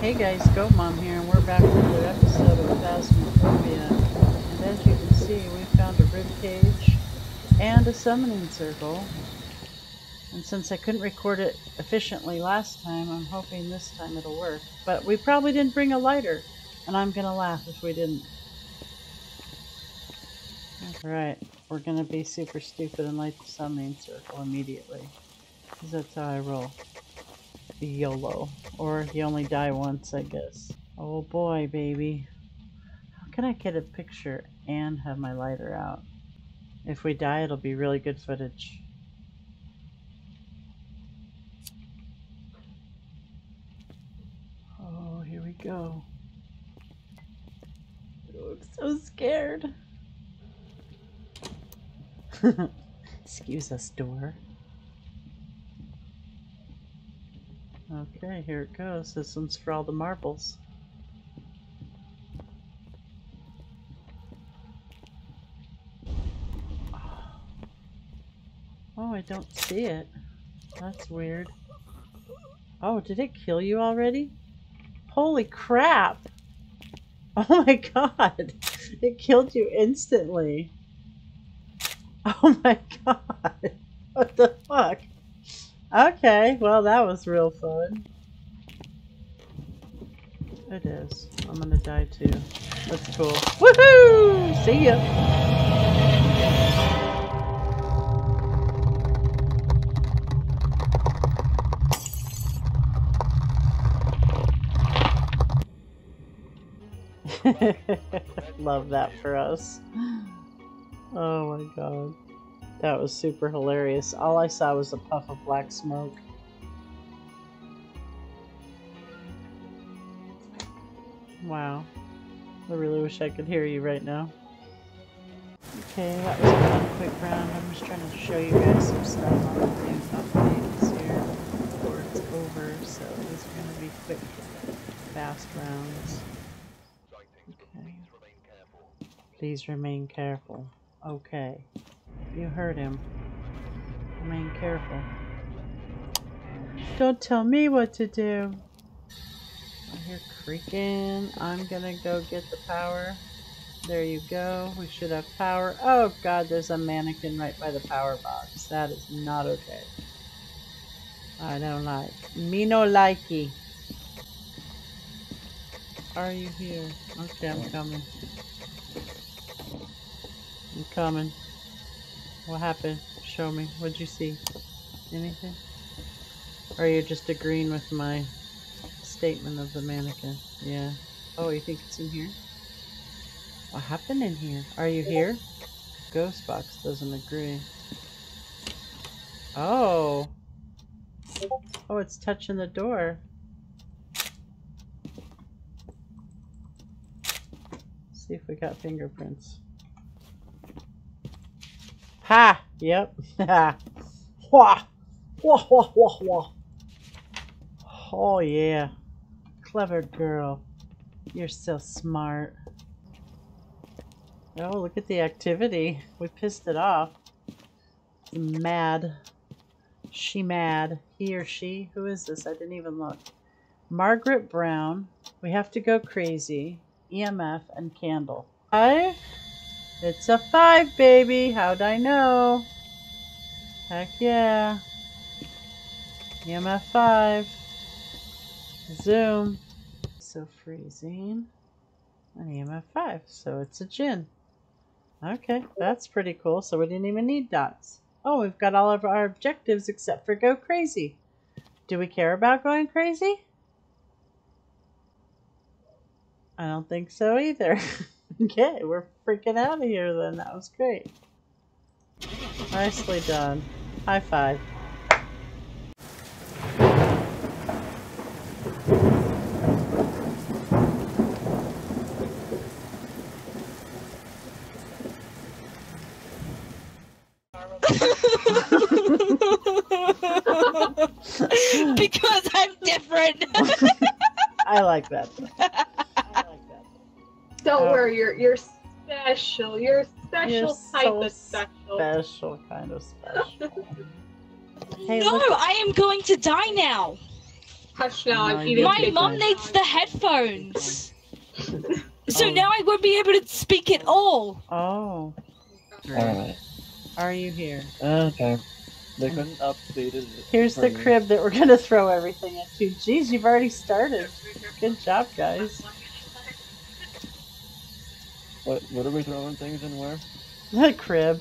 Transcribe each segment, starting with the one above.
Hey guys, Goat Mom here, and we're back with another episode of Phasmophobia. And as you can see, we found a ribcage and a summoning circle. And since I couldn't record it efficiently last time, I'm hoping this time it'll work. But we probably didn't bring a lighter, and I'm gonna laugh if we didn't. Alright, we're gonna be super stupid and light the summoning circle immediately. Because that's how I roll. YOLO. Or you only die once, I guess. Oh boy, baby. How can I get a picture and have my lighter out? If we die, it'll be really good footage. Oh, here we go. Oh, I'm so scared. Excuse us, door. Okay, here it goes. This one's for all the marbles. Oh, I don't see it. That's weird. Oh, did it kill you already? Holy crap! Oh my god! It killed you instantly. Oh my god! What the fuck? Okay, well that was real fun. It is. I'm gonna die too. That's cool. Woohoo! See ya! Love that for us. Oh my god. That was super hilarious. All I saw was a puff of black smoke. Wow. I really wish I could hear you right now. Okay, that was a fun quick round. I'm just trying to show you guys some stuff on the things here before it's over. So these are going to be quick, fast rounds. Okay. Please remain careful. Okay. You heard him. Remain careful. Don't tell me what to do. I hear creaking. I'm gonna go get the power. There you go. We should have power. Oh god, there's a mannequin right by the power box. That is not okay. I don't like. Me no likey. Are you here? Okay, I'm coming. I'm coming. What happened? Show me. What'd you see? Anything? Or are you just agreeing with my statement of the mannequin? Yeah. Oh, you think it's in here? What happened in here? Are you here? Ghost box doesn't agree. Oh. Oh, it's touching the door. Let's see if we got fingerprints. Ha! Yep. Ha! Wah! Wah, wah, wah, wah! Oh, yeah. Clever girl. You're so smart. Oh, look at the activity. We pissed it off. Mad. She mad. He or she? Who is this? I didn't even look. Margaret Brown. We have to go crazy. EMF and candle. Hi? It's a 5, baby! How'd I know? Heck yeah! EMF 5. Zoom. So freezing. And EMF 5. So it's a djinn. Okay, that's pretty cool. So we didn't even need dots. Oh, we've got all of our objectives except for go crazy. Do we care about going crazy? I don't think so either. Okay, we're freaking out of here then. That was great. Nicely done. High five. Because I'm different. I like that. Don't worry, you're special. You're special, you're type so of special. Special kind of special. Hey, no, I am going to die now. Hush now, I'm eating. My mum needs the headphones. So now I won't be able to speak at all. Oh. Alright. Are you here? Okay. They couldn't update it. Here's the crib that we're gonna throw everything into. Jeez, you've already started. Good job, guys. What are we throwing things in where? The crib.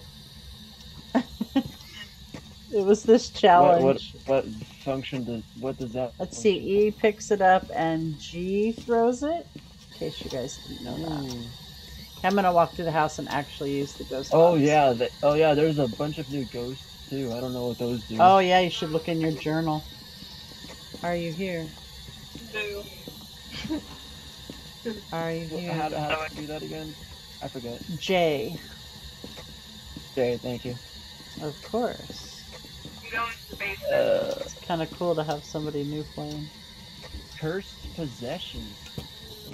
It was this challenge. What function does, what does that? Let's see, E picks it up and G throws it. In case you guys didn't know that. I'm gonna walk through the house and actually use the ghost box. Oh yeah, there's a bunch of new ghosts too. I don't know what those do. Oh yeah, you should look in your journal. Are you here? No. Are you here? How do I do that again? I forget. J, thank you. Of course. It's kind of cool to have somebody new playing. Cursed Possession.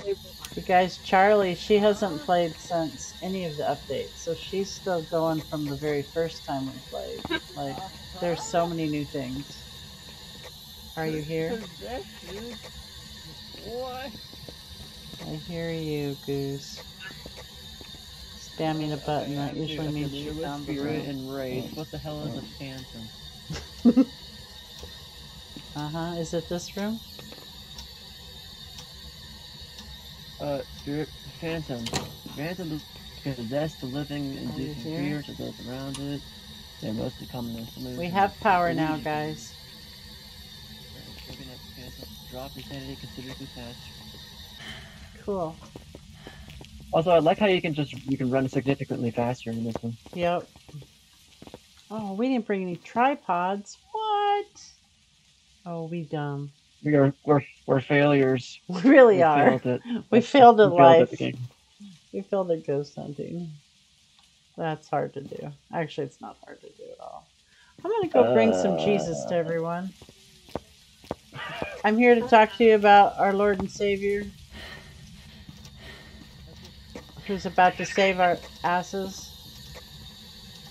You guys, Charlie, she hasn't played since any of the updates, so she's still going from the very first time we played. Like, there's so many new things. Are you here? Possession? What? I hear you, Goose. Spamming a button, that usually means you found the room. And rage. What the hell is a phantom? Is it this room? Spirit phantom. Phantom possess the living and do fear to those around it. They must become an illusion. We have power now, guys. Drop insanity, consider detached. Cool. Also, I like how you can just run significantly faster in this one. Yep. Oh, we didn't bring any tripods. What? Oh, we dumb. We're failures. We really are. We failed at life. We failed at ghost hunting. That's hard to do. Actually, it's not hard to do at all. I'm gonna go bring some Jesus to everyone. I'm here to talk to you about our Lord and Savior, who's about to save our asses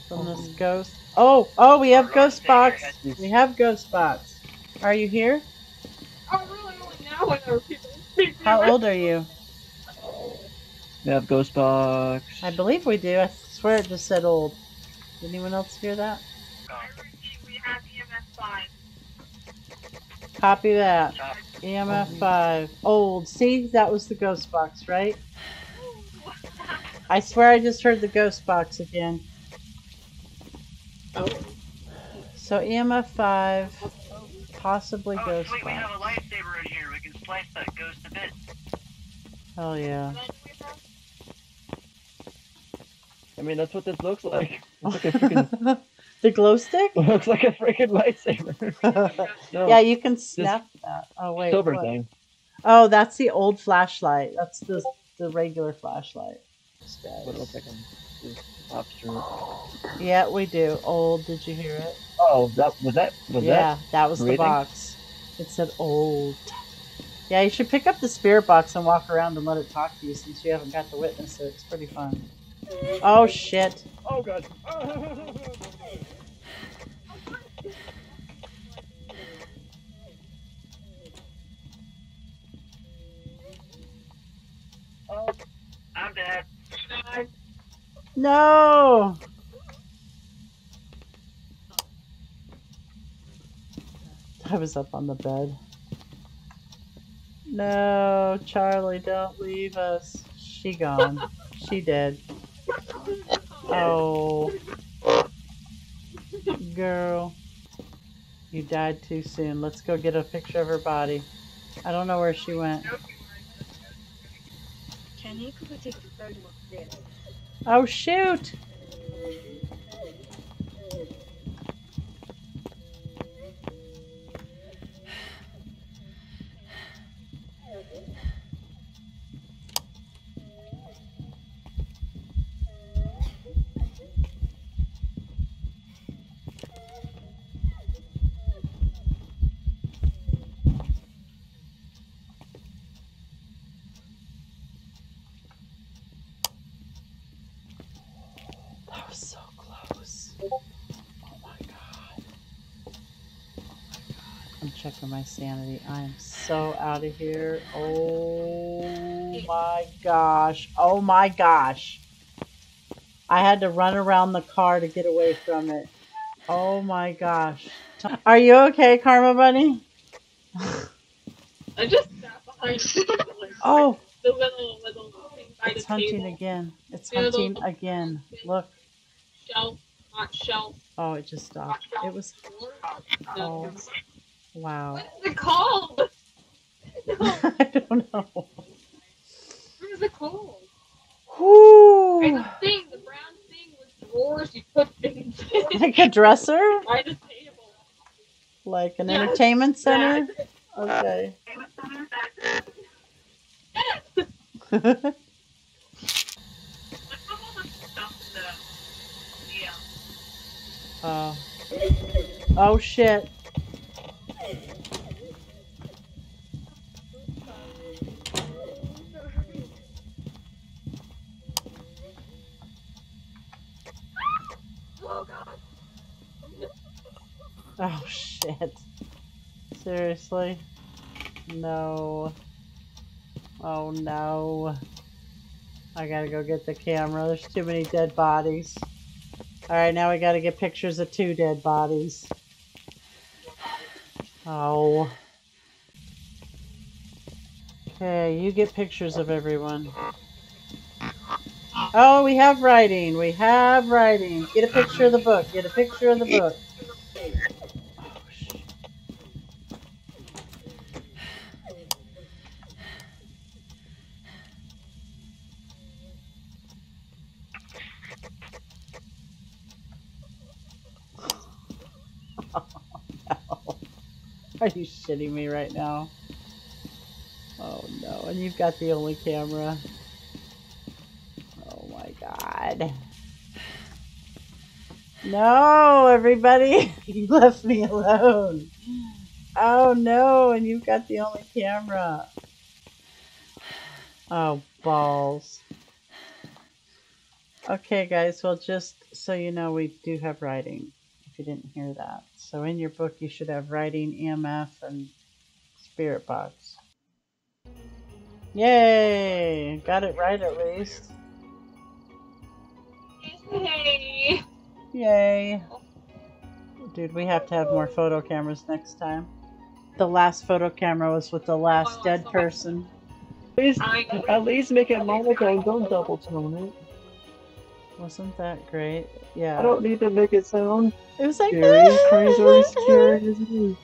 from this ghost. Oh, we have ghost box. We have ghost box. Are you here? I really only know whenever people speak to me. How old are you? We have ghost box. I believe we do. I swear it just said old. Did anyone else hear that? I repeat, we have EMF 5. Copy that. EMF 5. Old. See, that was the ghost box, right? I swear I just heard the ghost box again. Oh. So EMF 5. Possibly ghost. Sweet, we have a lightsaber in here. We can slice that ghost a bit. Hell yeah. I mean, that's what this looks like. It's like a freaking... The glow stick? It looks like a freaking lightsaber. No, yeah, you can snap that. Oh wait. Silver thing. Oh, that's the old flashlight. That's the regular flashlight. What it looks like yeah, we do. Old, did you hear it? Oh, that was Yeah, that was the box. It said old. Yeah, you should pick up the spirit box and walk around and let it talk to you since you haven't got to witness it. It's pretty fun. Oh, shit. Oh, God. Oh, I'm dead. No! I was up on the bed. No, Charlie, don't leave us. She gone. She dead. Oh. Girl. You died too soon. Let's go get a picture of her body. I don't know where she went. Oh, shoot! checking my sanity. I am so out of here. Oh my gosh. Oh my gosh. I had to run around the car to get away from it. Oh my gosh. Are you okay, Karma Bunny? I just sat behind you. Oh. The little thing by it's the hunting table. Again. It's the hunting little, again. Look. Shelf, not shelf. Oh, it just stopped. It was. Oh. Wow. What is it called? No. I don't know. What is it called? Whoo! And the thing, the brown thing with drawers you put things in. Like a dresser? By the table. Like an entertainment center? Yeah. Okay. Oh. Oh shit. Oh shit. Seriously? No. Oh no. I gotta go get the camera. There's too many dead bodies. Alright, now we gotta get pictures of 2 dead bodies. Oh. Okay, you get pictures of everyone. Oh, we have writing. We have writing. Get a picture of the book. Get a picture of the book. Oh, shit. Oh, no. Are you shitting me right now? Oh, no. And you've got the only camera. God. No, everybody. You left me alone. Oh no, and you've got the only camera. Oh, balls. Okay, guys, well, just so you know, we do have writing, if you didn't hear that. So in your book, you should have writing, EMF, and spirit box. Yay! Got it right at least. Yay! Yay! Dude, we have to have more photo cameras next time. The last photo camera was with the last dead person. At least make it Monica and don't double tone it. Wasn't that great? Yeah. I don't need to make it sound. It was like scary, crazy, or scary, isn't it?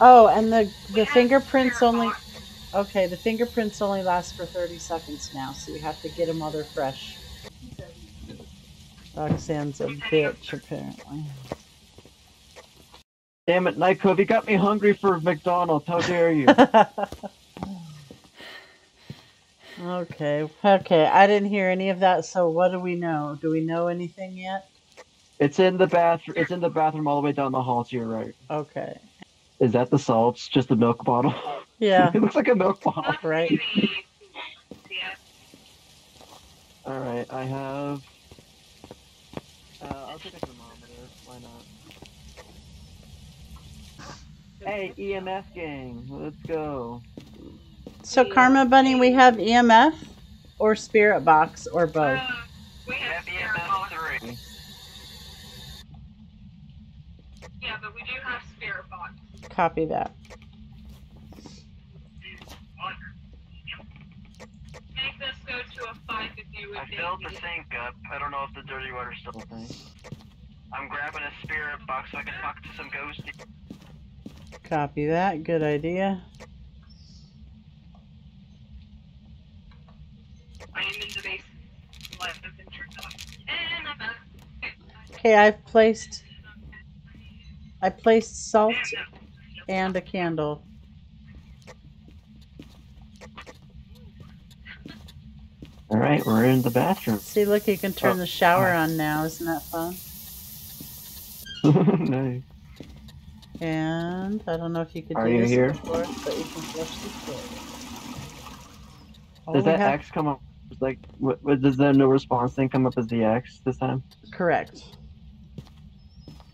Oh, and the fingerprints only... Okay, the fingerprints only last for 30 seconds now, so you have to get them while they're fresh. Roxanne's a bitch, apparently. Damn it, Nyko, you got me hungry for McDonald's. How dare you? Okay, I didn't hear any of that, so what do we know? Do we know anything yet? It's in the bathroom. It's in the bathroom all the way down the hall to your right. Okay. Is that the salts? Just a milk bottle? Yeah. It looks like a milk bottle, right? All right. I have. I'll take a thermometer. Why not? Hey, EMF gang, let's go. So Karma Bunny, we have EMF or Spirit Box or both. We have EMF 3. Yeah, but we do have Spirit Box. Copy that. Make this go to a 5 if you would. I filled the sink up. I don't know if the dirty water's still there. I'm grabbing a Spirit Box so I can talk to some ghosties. Copy that. Good idea. I am in the basement. Okay, I've placed... I placed salt and a candle. All right, we're in the bathroom. See, look, you can turn the shower on now. Isn't that fun? Nice. And I don't know if you could do this before, but you can flush the toilet. Does that X come up? Like, what, does the no response thing come up as the X this time? Correct.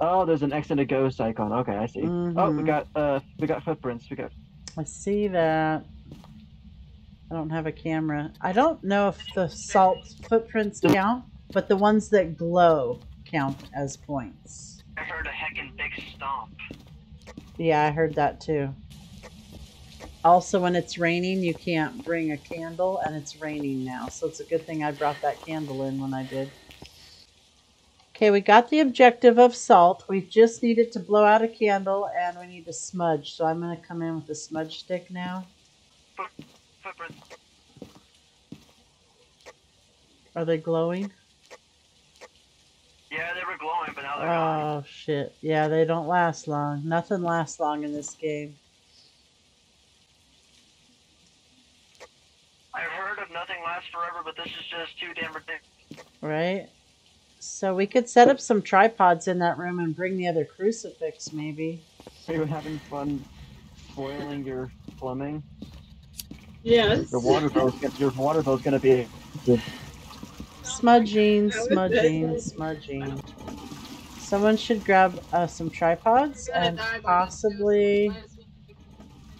Oh, there's an X and a ghost icon. Okay, I see. Mm-hmm. Oh, we got footprints. I see that. I don't have a camera. I don't know if the salt footprints count, but the ones that glow count as points. I heard a heckin' big stomp. Yeah, I heard that too. Also, when it's raining, you can't bring a candle, and it's raining now, so it's a good thing I brought that candle in when I did. Okay, we got the objective of salt. We just needed to blow out a candle, and we need to smudge, so I'm going to come in with the smudge stick now. Footprints. Are they glowing? Yeah, they were glowing, but now they're gone. Oh, shit. Yeah, they don't last long. Nothing lasts long in this game. I've heard of nothing lasts forever, but this is just too damn ridiculous. Right? So we could set up some tripods in that room and bring the other crucifix, maybe. Are you having fun spoiling your plumbing? Yes. The waterfall's going to be... Smudging, smudging, smudging. Someone should grab some tripods and possibly...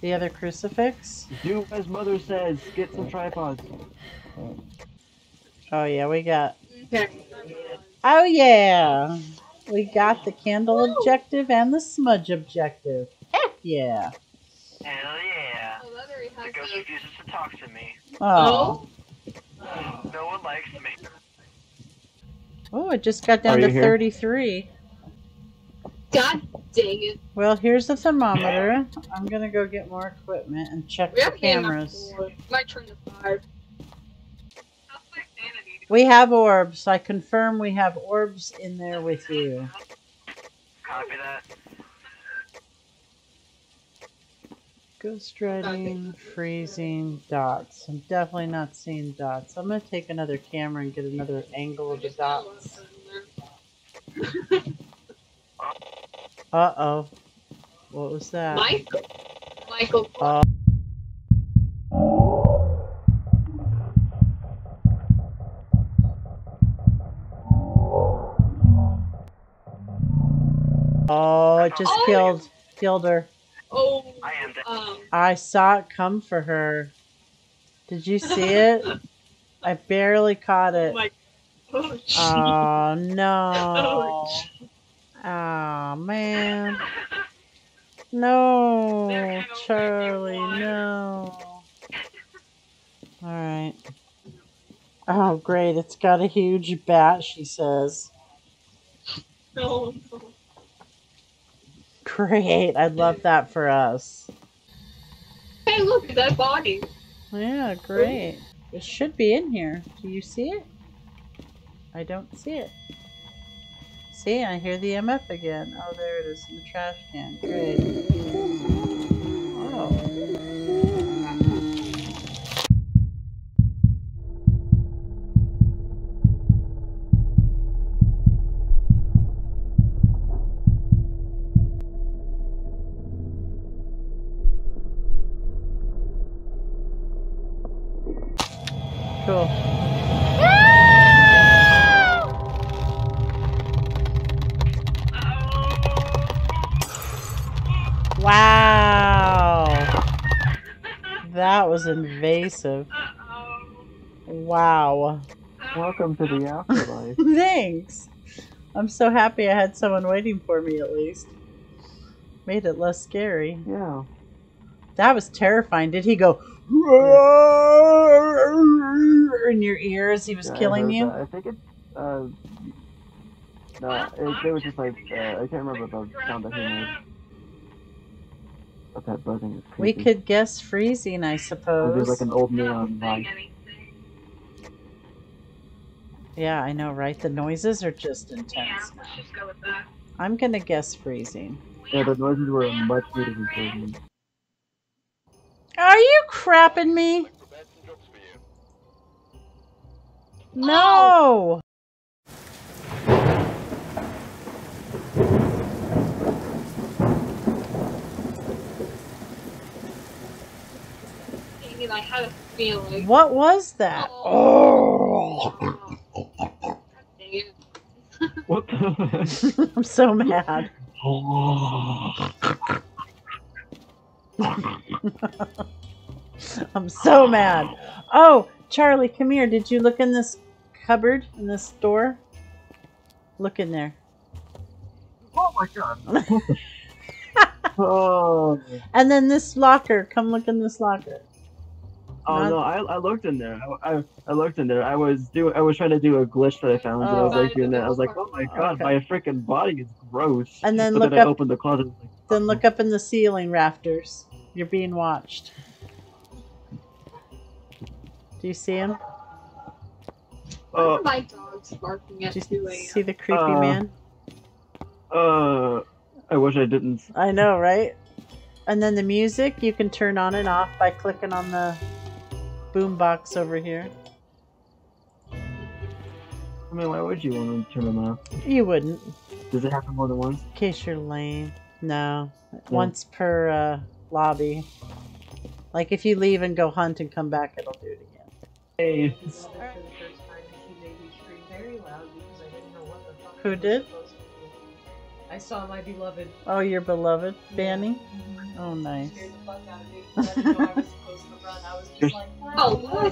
The other crucifix? Do as mother says, get some tripods. Oh yeah, we got... Oh yeah! We got the candle objective and the smudge objective. Heck yeah! Hell yeah! The ghost refuses to talk to me. Oh. No one likes me. Oh, it just got down to 33. God dang it. Well, here's the thermometer. I'm gonna go get more equipment and check the cameras. My turn to 5. We have orbs. I confirm we have orbs in there with you. Copy that. Ghost riding, freezing, dots. I'm definitely not seeing dots. I'm gonna take another camera and get another angle of the dots. Uh-oh. What was that? Michael. Oh, it just killed her. Oh, I saw it come for her. Did you see it? I barely caught it. Oh no. Oh man. No, Charlie, no. Alright. Oh great, it's got a huge bat, she says. No. Great, I'd love that for us. Hey, look at that body. Yeah, great. It should be in here. Do you see it? I don't see it. See, I hear the MF again. Oh, there it is in the trash can. Great. Oh. Cool. Ah! Wow. That was invasive. Wow. Welcome to the afterlife. Thanks. I'm so happy I had someone waiting for me at least. Made it less scary. Yeah. That was terrifying. Did he go in your ears? He was killing you? I think it, they were just like, I can't remember the sound that he made. But that buzzing is creepy. We could guess freezing, I suppose. It was like an old neon light. Yeah, I know, right? The noises are just intense. Yeah, let's just go with that. I'm gonna guess freezing. Yeah, the noises were much better than freezing. Are you crapping me? No! I mean, I had a feeling. What was that? Oh! Oh. What the? I'm so mad. I'm so mad. Oh, Charlie, come here. Did you look in this cupboard, in this door? Look in there. Oh my god. Oh. And then this locker. Come look in this locker. Oh no, I looked in there. I looked in there. I was trying to do a glitch that I found, and I was like doing that. I was like, oh my god, okay. My freaking body is gross. And then look up. I opened the closet. Like, oh. Then look up in the ceiling rafters. You're being watched. Do you see him? Why are my dogs barking at 2 a.m.? Do you see the creepy man? I wish I didn't. I know, right? And then the music, you can turn on and off by clicking on the boombox over here. I mean, why would you want to turn them off? You wouldn't. Does it happen more than once? In case you're lame. No. Yeah. Once per lobby. Like if you leave and go hunt and come back, it'll do it again. Hey. Who did? I saw my beloved. Oh, your beloved, Vanny? Mm-hmm. Oh, nice.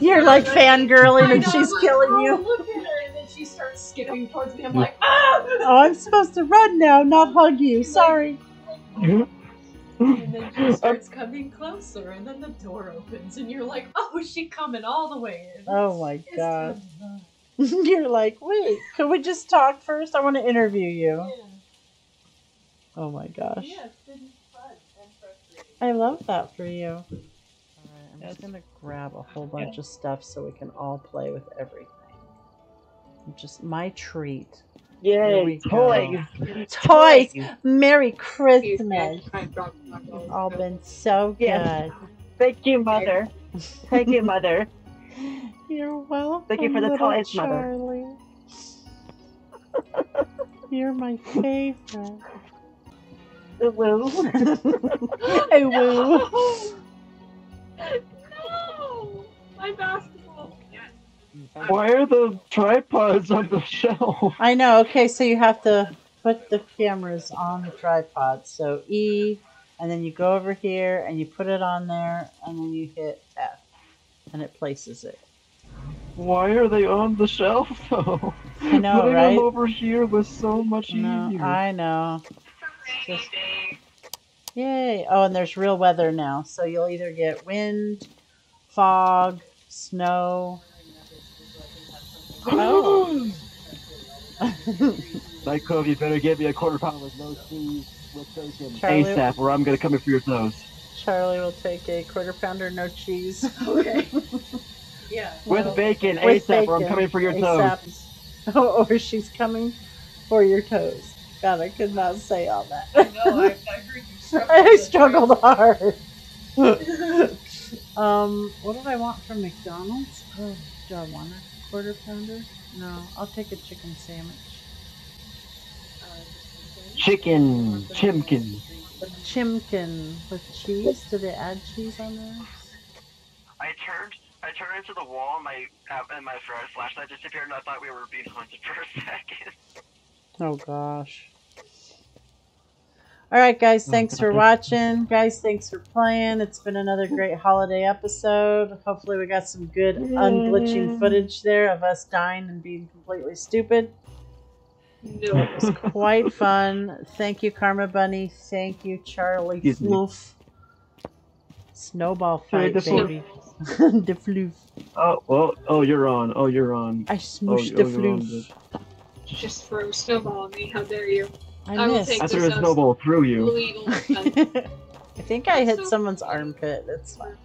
You're like fangirling and she's killing you. Look at her, and then she starts skipping towards me. I'm like, ah! Oh, I'm supposed to run now, not hug you. Sorry. And then she starts coming closer, and then the door opens, and you're like, oh, she's coming all the way in. Oh my god. You're like, wait, could we just talk first? I want to interview you. Yeah. Oh my gosh. Yeah, it's been fun and frustrating. I love that for you. Alright, I'm just going to grab a whole bunch of stuff so we can all play with everything. Just my treat. Yay, toys! Toys! Merry Christmas! It's all been so good. Yes. Thank you, Mother. Thank you, Mother. You're welcome. Thank you for the toys, Charlie. Mother. You're my favorite. A woo. A woo. No! My basketball. Why are the tripods on the shelf? I know. Okay, so you have to put the cameras on the tripod. So E, and then you go over here, and you put it on there, and then you hit F, and it places it. Why are they on the shelf, though? I know, putting right? them over here was so much easier. I know. Just... Yay! Oh, and there's real weather now, so you'll either get wind, fog, snow. Oh! Nyko, you better get me a quarter-pound with no cheese, with bacon, ASAP, or I'm gonna come in for your nose. Charlie will take a quarter-pounder, no cheese. Okay. Yeah. With bacon, with ASAP, bacon, or I'm coming for your toes. Oh, or she's coming for your toes. God, I could not say all that. No, I heard you struggled. I struggled hard. What did I want from McDonald's? Oh, do I want a quarter pounder? No, I'll take a chicken sandwich. Chicken chimkin. A chimkin with cheese. Do they add cheese on there? I turned into the wall, and my flashlight disappeared, and I thought we were being haunted for a second. Oh gosh. Alright guys, thanks for watching. Guys, thanks for playing. It's been another great holiday episode. Hopefully we got some good unglitching footage there of us dying and being completely stupid. No. It was quite fun. Thank you, Karma Bunny. Thank you, Charlie. Floof. Snowball fight, baby. The floof. Oh, you're on. Oh, you're on. I smooshed the floof. Just throw a snowball at me, how dare you? I will take this. I threw a snowball through you. I think I hit someone's armpit, that's fine.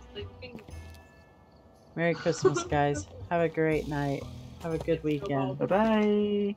Merry Christmas, guys. Have a great night. Have a good weekend. Bye-bye.